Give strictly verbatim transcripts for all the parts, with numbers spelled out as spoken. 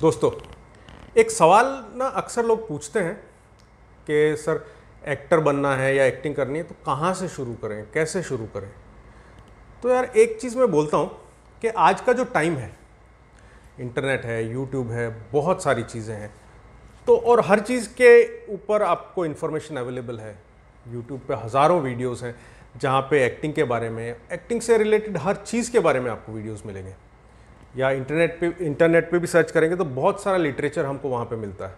दोस्तों, एक सवाल ना अक्सर लोग पूछते हैं कि सर एक्टर बनना है या एक्टिंग करनी है तो कहाँ से शुरू करें, कैसे शुरू करें। तो यार एक चीज़ मैं बोलता हूँ कि आज का जो टाइम है, इंटरनेट है, यूट्यूब है, बहुत सारी चीज़ें हैं तो, और हर चीज़ के ऊपर आपको इन्फॉर्मेशन अवेलेबल है। यूट्यूब पे हज़ारों वीडियोस हैं जहाँ पे एक्टिंग के बारे में, एक्टिंग से रिलेटेड हर चीज़ के बारे में आपको वीडियोस मिलेंगे। या इंटरनेट पे इंटरनेट पे भी सर्च करेंगे तो बहुत सारा लिटरेचर हमको वहाँ पे मिलता है।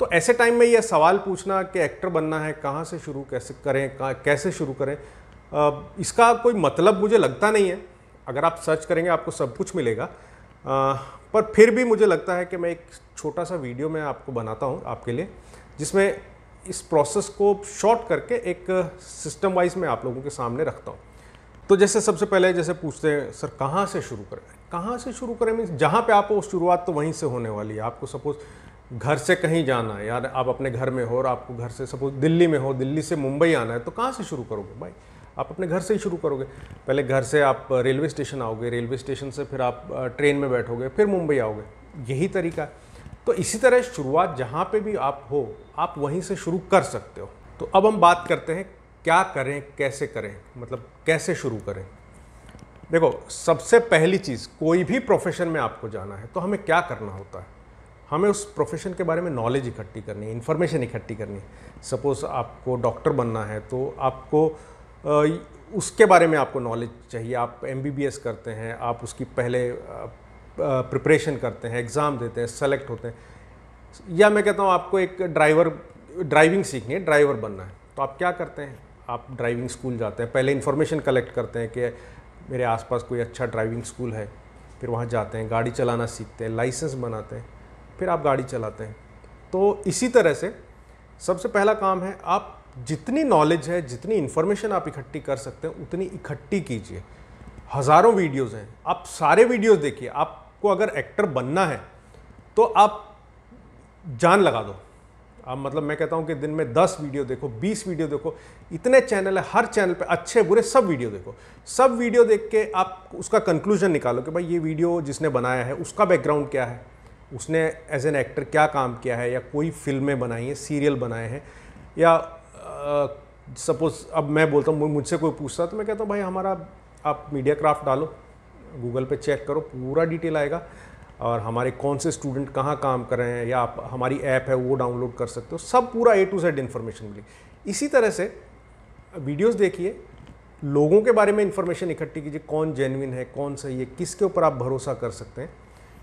तो ऐसे टाइम में यह सवाल पूछना कि एक्टर बनना है कहाँ से शुरू कैसे करें कैसे शुरू करें आ, इसका कोई मतलब मुझे लगता नहीं है। अगर आप सर्च करेंगे आपको सब कुछ मिलेगा, आ, पर फिर भी मुझे लगता है कि मैं एक छोटा सा वीडियो मैं आपको बनाता हूँ आपके लिए, जिसमें इस प्रोसेस को शॉर्ट करके एक सिस्टम वाइज में आप लोगों के सामने रखता हूँ। तो जैसे सबसे पहले जैसे पूछते हैं सर कहाँ से शुरू करें, कहाँ से शुरू करें मीन्स जहाँ पे आप, वो शुरुआत तो वहीं से होने वाली है। आपको सपोज़ घर से कहीं जाना है, यार आप अपने घर में हो और आपको घर से सपोज़ दिल्ली में हो, दिल्ली से मुंबई आना है तो कहाँ से शुरू करोगे भाई, आप अपने घर से ही शुरू करोगे। पहले घर से आप रेलवे स्टेशन आओगे, रेलवे स्टेशन से फिर आप ट्रेन में बैठोगे, फिर मुंबई आओगे, यही तरीका है। तो इसी तरह शुरुआत जहाँ पे भी आप हो आप वहीं से शुरू कर सकते हो। तो अब हम बात करते हैं क्या करें, कैसे करें, मतलब कैसे शुरू करें। देखो सबसे पहली चीज़, कोई भी प्रोफेशन में आपको जाना है तो हमें क्या करना होता है, हमें उस प्रोफेशन के बारे में नॉलेज इकट्ठी करनी है, इन्फॉर्मेशन इकट्ठी करनी है। सपोज़ आपको डॉक्टर बनना है तो आपको उसके बारे में आपको नॉलेज चाहिए। आप एम बी बी एस करते हैं, आप उसकी पहले प्रिपरेशन करते हैं, एग्ज़ाम देते हैं, सेलेक्ट होते हैं। या मैं कहता हूँ आपको एक ड्राइवर ड्राइविंग सीखनी है, ड्राइवर बनना है तो आप क्या करते हैं, आप ड्राइविंग स्कूल जाते हैं, पहले इन्फॉर्मेशन कलेक्ट करते हैं कि मेरे आसपास कोई अच्छा ड्राइविंग स्कूल है, फिर वहाँ जाते हैं, गाड़ी चलाना सीखते हैं, लाइसेंस बनाते हैं, फिर आप गाड़ी चलाते हैं। तो इसी तरह से सबसे पहला काम है, आप जितनी नॉलेज है, जितनी इन्फॉर्मेशन आप इकट्ठी कर सकते हैं उतनी इकट्ठी कीजिए। हज़ारों वीडियोस हैं, आप सारे वीडियोस देखिए। आपको अगर एक्टर बनना है तो आप जान लगा दो, आप मतलब मैं कहता हूँ कि दिन में दस वीडियो देखो, बीस वीडियो देखो, इतने चैनल है, हर चैनल पे अच्छे बुरे सब वीडियो देखो। सब वीडियो देख के आप उसका कंक्लूजन निकालो कि भाई ये वीडियो जिसने बनाया है उसका बैकग्राउंड क्या है, उसने एज एन एक्टर क्या काम किया है, या कोई फिल्में बनाई हैं, सीरियल बनाए हैं, या सपोज़ uh, अब मैं बोलता हूँ, मुझसे कोई पूछता है तो मैं कहता हूँ भाई हमारा आप मीडिया क्राफ्ट डालो, गूगल पे चेक करो, पूरा डिटेल आएगा, और हमारे कौन से स्टूडेंट कहाँ काम कर रहे हैं, या आप हमारी ऐप है वो डाउनलोड कर सकते हो, सब पूरा ए टू जेड इन्फॉर्मेशन मिली। इसी तरह से वीडियोस देखिए, लोगों के बारे में इन्फॉर्मेशन इकट्ठी कीजिए, कौन जेन्युइन है, कौन सही है, किसके ऊपर आप भरोसा कर सकते हैं,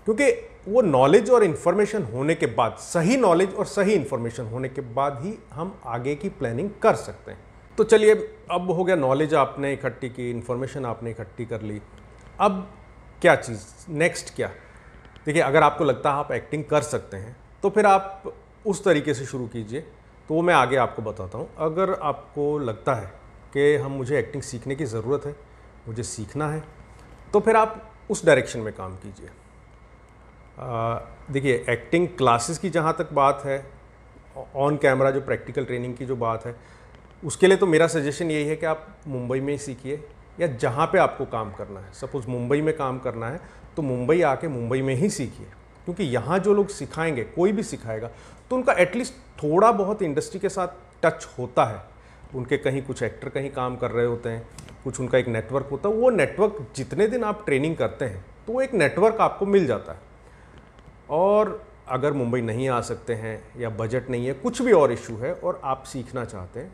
क्योंकि वो नॉलेज और इन्फॉर्मेशन होने के बाद, सही नॉलेज और सही इन्फॉर्मेशन होने के बाद ही हम आगे की प्लानिंग कर सकते हैं। तो चलिए अब हो गया, नॉलेज आपने इकट्ठी की, इन्फॉर्मेशन आपने इकट्ठी कर ली, अब क्या चीज़ नेक्स्ट क्या। देखिए अगर आपको लगता है आप एक्टिंग कर सकते हैं तो फिर आप उस तरीके से शुरू कीजिए, तो वो मैं आगे आपको बताता हूँ। अगर आपको लगता है कि हम मुझे एक्टिंग सीखने की ज़रूरत है, मुझे सीखना है, तो फिर आप उस डायरेक्शन में काम कीजिए। देखिए एक्टिंग क्लासेस की जहाँ तक बात है, ऑन कैमरा जो प्रैक्टिकल ट्रेनिंग की जो बात है, उसके लिए तो मेरा सजेशन यही है कि आप मुंबई में ही सीखिए, या जहाँ पे आपको काम करना है। सपोज़ मुंबई में काम करना है तो मुंबई आके मुंबई में ही सीखिए, क्योंकि यहाँ जो लोग सिखाएंगे, कोई भी सिखाएगा तो उनका एटलीस्ट थोड़ा बहुत इंडस्ट्री के साथ टच होता है। उनके कहीं कुछ एक्टर कहीं काम कर रहे होते हैं, कुछ उनका एक नेटवर्क होता है, वो नेटवर्क जितने दिन आप ट्रेनिंग करते हैं तो वो एक नेटवर्क आपको मिल जाता है। और अगर मुंबई नहीं आ सकते हैं, या बजट नहीं है, कुछ भी और इशू है और आप सीखना चाहते हैं,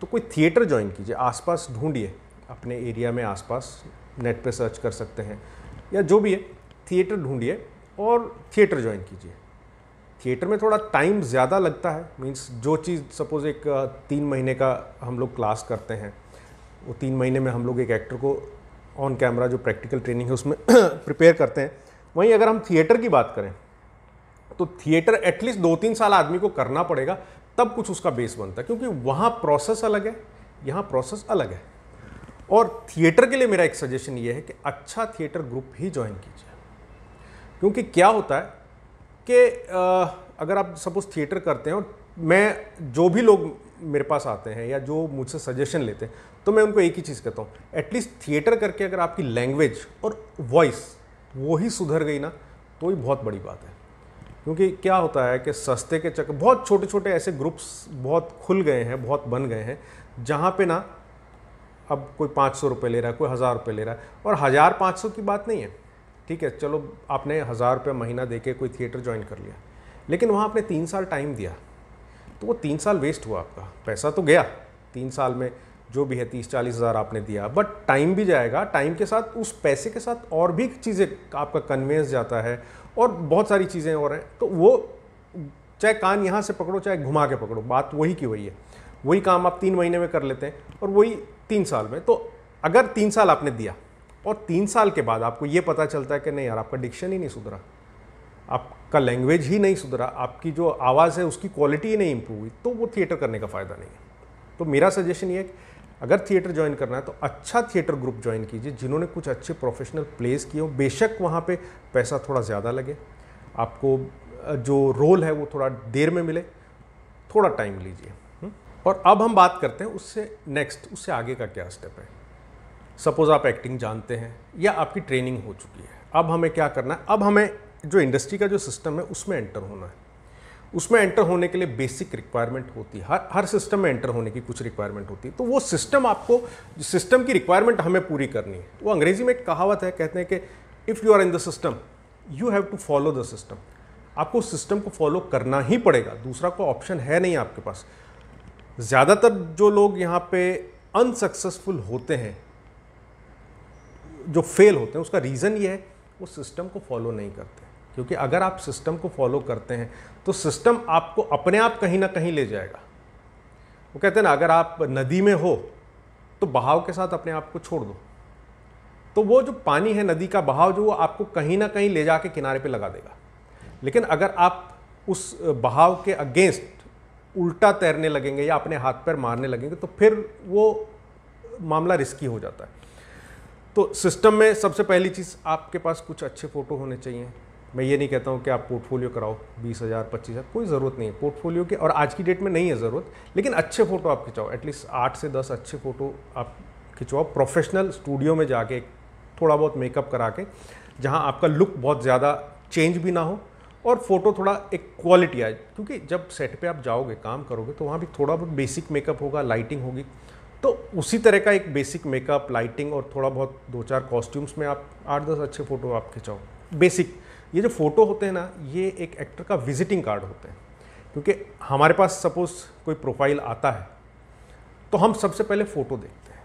तो कोई थिएटर ज्वाइन कीजिए, आसपास ढूंढिए अपने एरिया में, आसपास नेट पे सर्च कर सकते हैं या जो भी है, थिएटर ढूंढिए और थिएटर ज्वाइन कीजिए। थिएटर में थोड़ा टाइम ज़्यादा लगता है, मींस जो चीज़ सपोज़ एक तीन महीने का हम लोग क्लास करते हैं, वो तीन महीने में हम लोग एक एक्टर को ऑन कैमरा जो प्रैक्टिकल ट्रेनिंग है उसमें प्रिपेयर करते हैं। वहीं अगर हम थिएटर की बात करें तो थिएटर एटलीस्ट दो तीन साल आदमी को करना पड़ेगा, तब कुछ उसका बेस बनता है, क्योंकि वहाँ प्रोसेस अलग है, यहाँ प्रोसेस अलग है। और थिएटर के लिए मेरा एक सजेशन ये है कि अच्छा थिएटर ग्रुप ही ज्वाइन कीजिए, क्योंकि क्या होता है कि अगर आप सपोज थिएटर करते हैं, और मैं जो भी लोग मेरे पास आते हैं या जो मुझसे सजेशन लेते हैं तो मैं उनको एक ही चीज़ कहता हूँ, एटलीस्ट थिएटर करके अगर आपकी लैंग्वेज और वॉइस वो ही सुधर गई ना तो ये बहुत बड़ी बात है। क्योंकि क्या होता है कि सस्ते के चक्कर बहुत छोटे छोटे ऐसे ग्रुप्स बहुत खुल गए हैं, बहुत बन गए हैं, जहाँ पे ना अब कोई पाँच सौ रुपये ले रहा है, कोई हज़ार रुपये ले रहा है। और हज़ार पाँच सौ की बात नहीं है, ठीक है, चलो आपने हज़ार रुपये महीना दे के कोई थिएटर ज्वाइन कर लिया, लेकिन वहाँ आपने तीन साल टाइम दिया, तो वो तीन साल वेस्ट हुआ आपका, पैसा तो गया तीन साल में जो भी है, तीस चालीस हज़ार आपने दिया, बट टाइम भी जाएगा। टाइम के साथ उस पैसे के साथ और भी चीज़ें, आपका कन्वेंस जाता है और बहुत सारी चीज़ें और हैं, तो वो चाहे कान यहाँ से पकड़ो चाहे घुमा के पकड़ो, बात वही की वही है। वही काम आप तीन महीने में कर लेते हैं और वही तीन साल में। तो अगर तीन साल आपने दिया और तीन साल के बाद आपको ये पता चलता है कि नहीं यार, आपका डिक्शन ही नहीं सुधरा, आपका लैंग्वेज ही नहीं सुधरा, आपकी जो आवाज़ है उसकी क्वालिटी ही नहीं इम्प्रूव हुई, तो वो थिएटर करने का फ़ायदा नहीं है। तो मेरा सजेशन ये है कि अगर थिएटर ज्वाइन करना है तो अच्छा थिएटर ग्रुप ज्वाइन कीजिए जिन्होंने कुछ अच्छे प्रोफेशनल प्लेस किए हों। बेशक वहाँ पे पैसा थोड़ा ज़्यादा लगे, आपको जो रोल है वो थोड़ा देर में मिले, थोड़ा टाइम लीजिए। और अब हम बात करते हैं उससे नेक्स्ट, उससे आगे का क्या स्टेप है। सपोज़ आप एक्टिंग जानते हैं या आपकी ट्रेनिंग हो चुकी है, अब हमें क्या करना है? अब हमें जो इंडस्ट्री का जो सिस्टम है उसमें एंटर होना है। उसमें एंटर होने के लिए बेसिक रिक्वायरमेंट होती है, हर हर सिस्टम में एंटर होने की कुछ रिक्वायरमेंट होती है। तो वो सिस्टम आपको, सिस्टम की रिक्वायरमेंट हमें पूरी करनी है। वो अंग्रेजी में एक कहावत है, कहते हैं कि if you are in the system you have to follow the system. आपको सिस्टम को फॉलो करना ही पड़ेगा, दूसरा कोई ऑप्शन है नहीं आपके पास। ज़्यादातर जो लोग यहाँ पे अनसक्सेसफुल होते हैं, जो फेल होते हैं, उसका रीज़न ये है वो सिस्टम को फॉलो नहीं करते। क्योंकि अगर आप सिस्टम को फॉलो करते हैं तो सिस्टम आपको अपने आप कहीं ना कहीं ले जाएगा। वो कहते हैं ना, अगर आप नदी में हो तो बहाव के साथ अपने आप को छोड़ दो, तो वो जो पानी है नदी का बहाव जो, वो आपको कहीं ना कहीं ले जाके किनारे पे लगा देगा। लेकिन अगर आप उस बहाव के अगेंस्ट उल्टा तैरने लगेंगे या अपने हाथ पैर मारने लगेंगे तो फिर वो मामला रिस्की हो जाता है। तो सिस्टम में सबसे पहली चीज़, आपके पास कुछ अच्छे फ़ोटो होने चाहिए। मैं ये नहीं कहता हूँ कि आप पोर्टफोलियो कराओ, बीस हज़ार पच्चीस हज़ार, कोई ज़रूरत नहीं है पोर्टफोलियो की, और आज की डेट में नहीं है ज़रूरत। लेकिन अच्छे फ़ोटो आप खिंचाओ, एटलीस्ट आठ से दस अच्छे फ़ोटो आप खिंचवाओ, प्रोफेशनल स्टूडियो में जाके थोड़ा बहुत मेकअप करा के, जहाँ आपका लुक बहुत ज़्यादा चेंज भी ना हो और फ़ोटो थोड़ा एक क्वालिटी आए। क्योंकि जब सेट पर आप जाओगे, काम करोगे, तो वहाँ भी थोड़ा बहुत बेसिक मेकअप होगा, लाइटिंग होगी, तो उसी तरह का एक बेसिक मेकअप, लाइटिंग और थोड़ा बहुत दो चार कॉस्ट्यूम्स में आप आठ दस अच्छे फ़ोटो आप खिंचाओ। बेसिक ये जो फ़ोटो होते हैं ना, ये एक एक्टर का विजिटिंग कार्ड होते हैं। क्योंकि हमारे पास सपोज़ कोई प्रोफाइल आता है तो हम सबसे पहले फ़ोटो देखते हैं,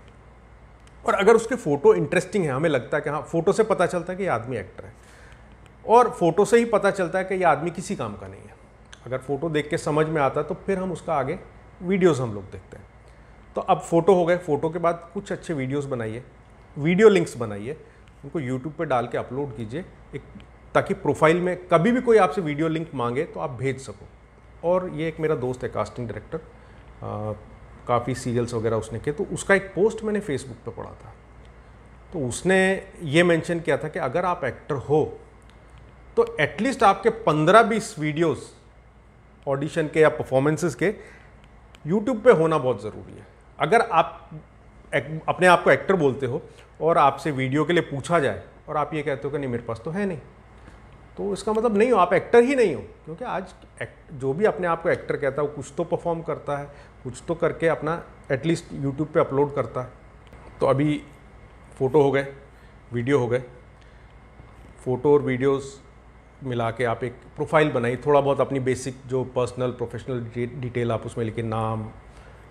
और अगर उसके फ़ोटो इंटरेस्टिंग है, हमें लगता है कि हाँ, फ़ोटो से पता चलता है कि ये आदमी एक्टर है, और फ़ोटो से ही पता चलता है कि ये आदमी किसी काम का नहीं है। अगर फ़ोटो देख के समझ में आता है तो फिर हम उसका आगे वीडियोज़ हम लोग देखते हैं। तो अब फ़ोटो हो गए, फ़ोटो के बाद कुछ अच्छे वीडियोज़ बनाइए, वीडियो लिंक्स बनाइए, उनको यूट्यूब पर डाल के अपलोड कीजिए एक, ताकि प्रोफाइल में कभी भी कोई आपसे वीडियो लिंक मांगे तो आप भेज सको। और ये एक मेरा दोस्त है कास्टिंग डायरेक्टर, काफ़ी सीरियल्स वगैरह उसने किए, तो उसका एक पोस्ट मैंने फेसबुक पे पढ़ा था, तो उसने ये मेंशन किया था कि अगर आप एक्टर हो तो एटलीस्ट आपके पंद्रह बीस वीडियोस ऑडिशन के या परफॉर्मेंसेस के यूट्यूब पे होना बहुत ज़रूरी है। अगर आप एक, अपने आप को एक्टर बोलते हो और आपसे वीडियो के लिए पूछा जाए और आप ये कहते हो कि नहीं मेरे पास तो है नहीं, तो इसका मतलब नहीं हो, आप एक्टर ही नहीं हो। क्योंकि आज एक्ट, जो भी अपने आप को एक्टर कहता है वो कुछ तो परफॉर्म करता है, कुछ तो करके अपना एटलीस्ट यूट्यूब पे अपलोड करता है। तो अभी फ़ोटो हो गए, वीडियो हो गए, फ़ोटो और वीडियोस मिला के आप एक प्रोफाइल बनाई, थोड़ा बहुत अपनी बेसिक जो पर्सनल प्रोफेशनल डिटेल आप उसमें लिखे, नाम,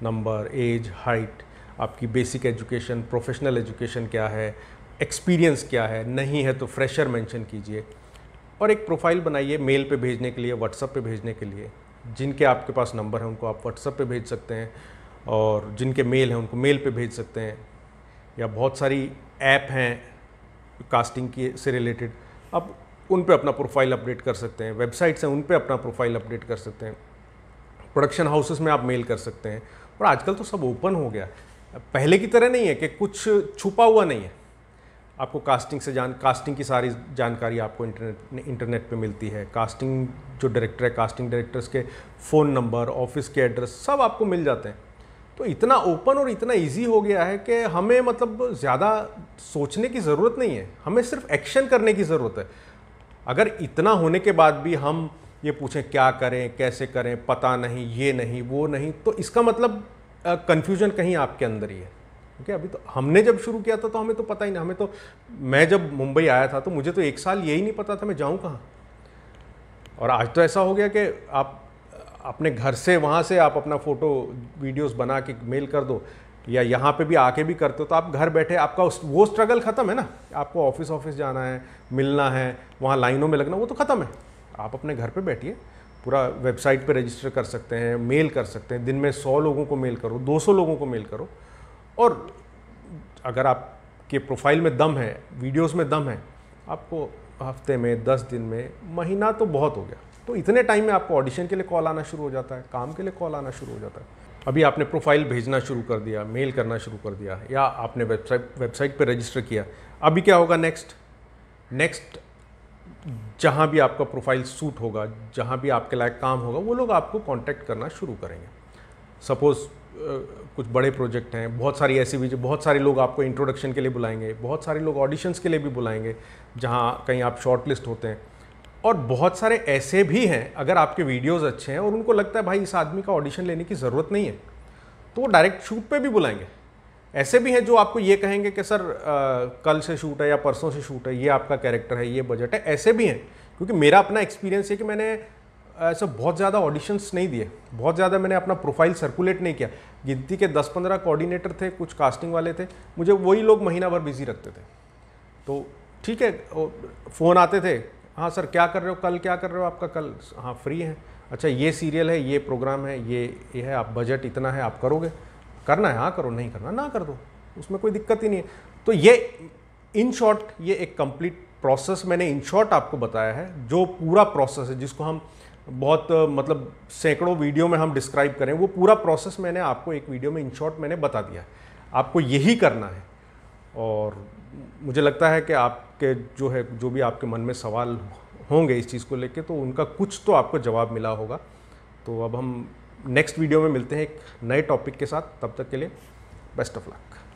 नंबर, एज, हाइट, आपकी बेसिक एजुकेशन, प्रोफेशनल एजुकेशन क्या है, एक्सपीरियंस क्या है, नहीं है तो फ्रेशर मेंशन कीजिए, और एक प्रोफाइल बनाइए मेल पे भेजने के लिए, व्हाट्सअप पे भेजने के लिए। जिनके आपके पास नंबर है उनको आप व्हाट्सअप पे भेज सकते हैं, और जिनके मेल हैं उनको मेल पे भेज सकते हैं, या बहुत सारी ऐप हैं कास्टिंग की से रिलेटेड, आप उन पे अपना प्रोफाइल अपडेट कर सकते हैं। वेबसाइट्स हैं उन पे अपना प्रोफाइल अपडेट कर सकते हैं, प्रोडक्शन हाउसेस में आप मेल कर सकते हैं। और आजकल तो सब ओपन हो गया, पहले की तरह नहीं है कि कुछ छुपा हुआ नहीं है। आपको कास्टिंग से जान कास्टिंग की सारी जानकारी आपको इंटरनेट इंटरनेट पे मिलती है। कास्टिंग जो डायरेक्टर है, कास्टिंग डायरेक्टर्स के फ़ोन नंबर, ऑफिस के एड्रेस सब आपको मिल जाते हैं। तो इतना ओपन और इतना इजी हो गया है कि हमें मतलब ज़्यादा सोचने की ज़रूरत नहीं है, हमें सिर्फ एक्शन करने की ज़रूरत है। अगर इतना होने के बाद भी हम ये पूछें क्या करें, कैसे करें, पता नहीं, ये नहीं, वो नहीं, तो इसका मतलब कन्फ्यूजन कहीं आपके अंदर ही है। ठीक है, अभी तो हमने जब शुरू किया था तो हमें तो पता ही नहीं, हमें तो, मैं जब मुंबई आया था तो मुझे तो एक साल यही नहीं पता था मैं जाऊँ कहाँ, और आज तो ऐसा हो गया कि आप अपने घर से, वहाँ से आप अपना फ़ोटो वीडियोस बना के मेल कर दो, या यहाँ पे भी आके भी करते हो, तो आप घर बैठे, आपका वो स्ट्रगल ख़त्म है ना, आपको ऑफिस ऑफिस जाना है, मिलना है, वहाँ लाइनों में लगना, वो तो ख़त्म है। आप अपने घर पे बैठिए, पूरा वेबसाइट पे रजिस्टर कर सकते हैं, मेल कर सकते हैं, दिन में सौ लोगों को मेल करो, दो सौ लोगों को मेल करो, और अगर आपके प्रोफाइल में दम है, वीडियोज़ में दम है, आपको हफ्ते में, दस दिन में, महीना तो बहुत हो गया, तो इतने टाइम में आपको ऑडिशन के लिए कॉल आना शुरू हो जाता है, काम के लिए कॉल आना शुरू हो जाता है। अभी आपने प्रोफाइल भेजना शुरू कर दिया, मेल करना शुरू कर दिया, या आपने वेबसाइट वेबसाइट पे रजिस्टर किया, अभी क्या होगा नेक्स्ट? नेक्स्ट जहाँ भी आपका प्रोफाइल सूट होगा, जहाँ भी आपके लायक काम होगा, वो लोग आपको कॉन्टैक्ट करना शुरू करेंगे। सपोज़ कुछ बड़े प्रोजेक्ट हैं, बहुत सारी ऐसी भी, बहुत सारे लोग आपको इंट्रोडक्शन के लिए बुलाएंगे, बहुत सारे लोग ऑडिशंस के लिए भी बुलाएंगे, जहाँ कहीं आप शॉर्टलिस्ट होते हैं, और बहुत सारे ऐसे भी हैं, अगर आपके वीडियोस अच्छे हैं और उनको लगता है भाई इस आदमी का ऑडिशन लेने की ज़रूरत नहीं है, तो वो डायरेक्ट शूट पे भी बुलाएंगे। ऐसे भी हैं जो आपको ये कहेंगे कि सर आ, कल से शूट है या परसों से शूट है, ये आपका कैरेक्टर है, ये बजट है, ऐसे भी हैं। क्योंकि मेरा अपना एक्सपीरियंस है कि मैंने ऐसा बहुत ज़्यादा ऑडिशंस नहीं दिए, बहुत ज़्यादा मैंने अपना प्रोफाइल सर्कुलेट नहीं किया। गिनती के दस पंद्रह कोऑर्डिनेटर थे, कुछ कास्टिंग वाले थे, मुझे वही लोग महीना भर बिजी रखते थे। तो ठीक है, फ़ोन आते थे, हाँ सर क्या कर रहे हो, कल क्या कर रहे हो, आपका कल, हाँ फ्री है, अच्छा ये सीरियल है, ये प्रोग्राम है, ये ये है, आप बजट इतना है, आप करोगे, करना है, हाँ करो, नहीं करना ना कर दो, उसमें कोई दिक्कत ही नहीं है। तो ये इन शॉर्ट, ये एक कंप्लीट प्रोसेस मैंने इन शॉर्ट आपको बताया है, जो पूरा प्रोसेस है, जिसको हम बहुत मतलब सैकड़ों वीडियो में हम डिस्क्राइब करें, वो पूरा प्रोसेस मैंने आपको एक वीडियो में इन शॉर्ट मैंने बता दिया है। आपको यही करना है, और मुझे लगता है कि आपके जो है, जो भी आपके मन में सवाल होंगे इस चीज़ को लेके, तो उनका कुछ तो आपको जवाब मिला होगा। तो अब हम नेक्स्ट वीडियो में मिलते हैं एक नए टॉपिक के साथ, तब तक के लिए बेस्ट ऑफ लक।